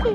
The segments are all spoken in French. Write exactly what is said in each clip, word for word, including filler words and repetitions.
Oh!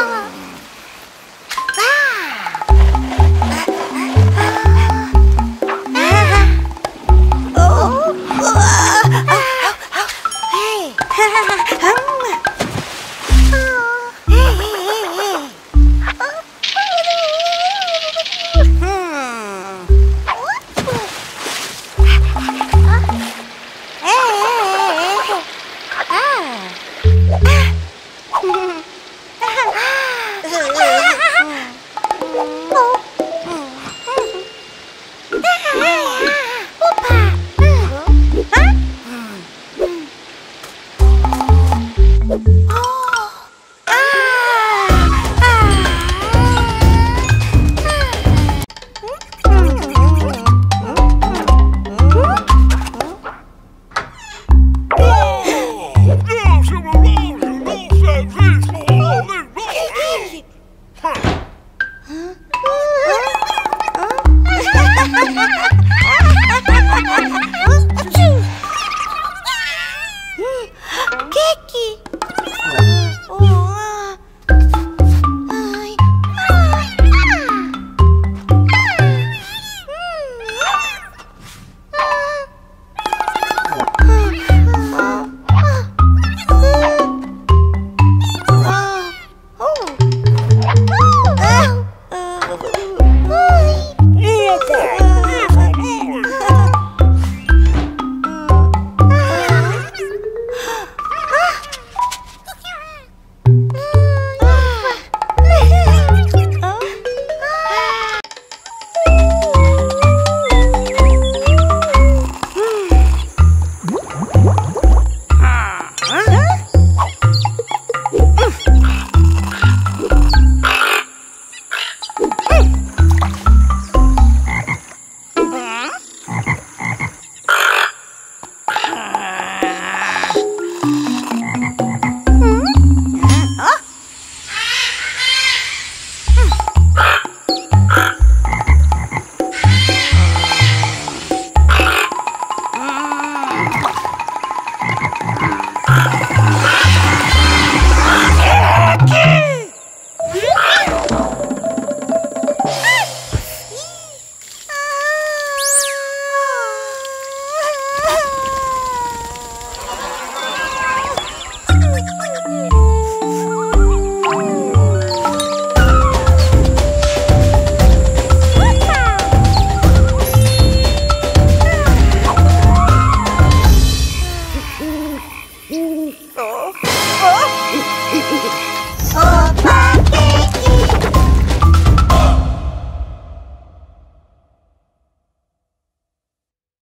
Ah.